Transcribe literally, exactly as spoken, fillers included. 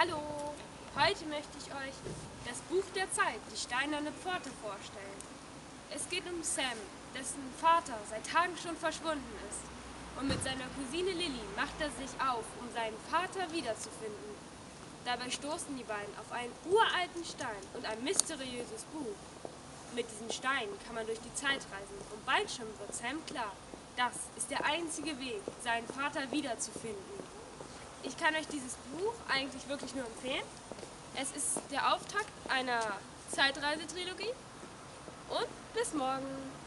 Hallo, heute möchte ich euch das Buch der Zeit, die steinerne Pforte, vorstellen. Es geht um Sam, dessen Vater seit Tagen schon verschwunden ist. Und mit seiner Cousine Lily macht er sich auf, um seinen Vater wiederzufinden. Dabei stoßen die beiden auf einen uralten Stein und ein mysteriöses Buch. Mit diesen Steinen kann man durch die Zeit reisen und bald schon wird Sam klar, das ist der einzige Weg, seinen Vater wiederzufinden. Ich kann euch dieses Buch eigentlich wirklich nur empfehlen. Es ist der Auftakt einer Zeitreisetrilogie. Und bis morgen!